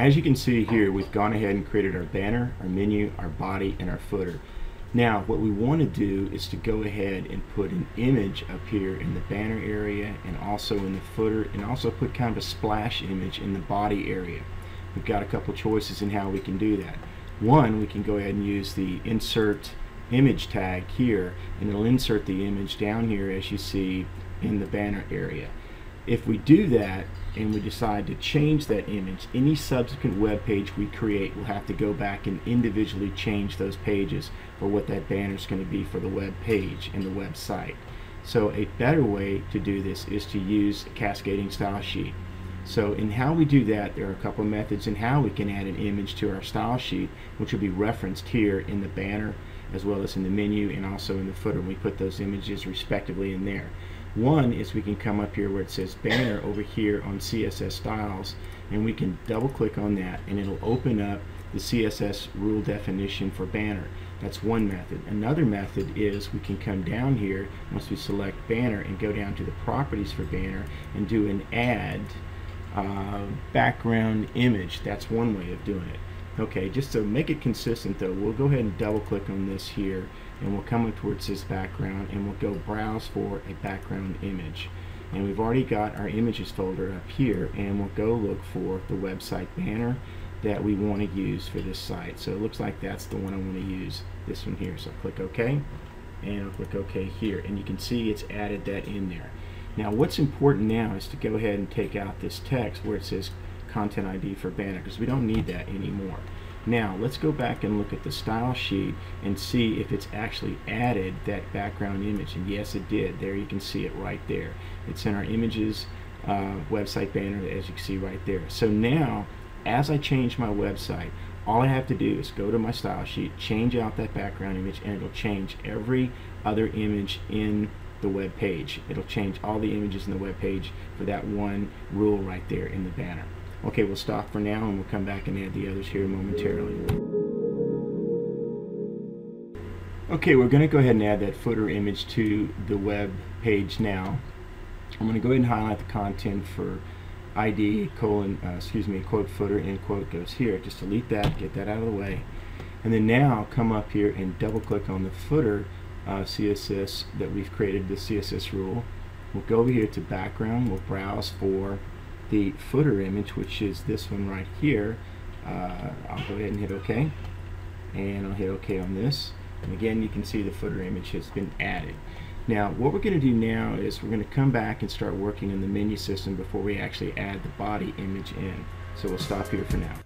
As you can see here, we've gone ahead and created our banner, our menu, our body, and our footer. Now, what we want to do is to go ahead and put an image up here in the banner area and also in the footer, and also put kind of a splash image in the body area. We've got a couple choices in how we can do that. One, we can go ahead and use the insert image tag here, and it'll insert the image down here as you see in the banner area. If we do that and we decide to change that image, any subsequent web page we create will have to go back and individually change those pages for what that banner is going to be for the web page and the website. So a better way to do this is to use a cascading style sheet. So in how we do that, there are a couple of methods in how we can add an image to our style sheet, which will be referenced here in the banner as well as in the menu and also in the footer. We put those images respectively in there. One is we can come up here where it says banner over here on CSS styles, and we can double click on that and it'll open up the CSS rule definition for banner. That's one method. Another method is we can come down here once we select banner and go down to the properties for banner and do an add background image. That's one way of doing it. Okay, just to make it consistent though, we'll go ahead and double click on this here and we'll come up towards this background and we'll go browse for a background image. And we've already got our images folder up here, and we'll go look for the website banner that we want to use for this site. So it looks like that's the one I want to use, this one here. So I'll click OK, and I'll click OK here, and you can see it's added that in there. Now what's important now is to go ahead and take out this text where it says Content ID for banner, because we don't need that anymore. Now let's go back and look at the style sheet and see if it's actually added that background image. And yes, it did. There you can see it right there. It's in our images website banner, as you can see right there. So now as I change my website, all I have to do is go to my style sheet, change out that background image, and it'll change every other image in the web page. It'll change all the images in the web page for that one rule right there in the banner. Okay, we'll stop for now and we'll come back and add the others here momentarily. Okay, we're going to go ahead and add that footer image to the web page now. I'm going to go ahead and highlight the content for ID quote footer, end quote goes here. Just delete that, get that out of the way. And then now come up here and double click on the footer CSS that we've created, the CSS rule. We'll go over here to background, we'll browse for the footer image, which is this one right here. I'll go ahead and hit OK, and I'll hit OK on this, and again you can see the footer image has been added. Now what we're going to do now is we're going to come back and start working in the menu system before we actually add the body image in, so we'll stop here for now.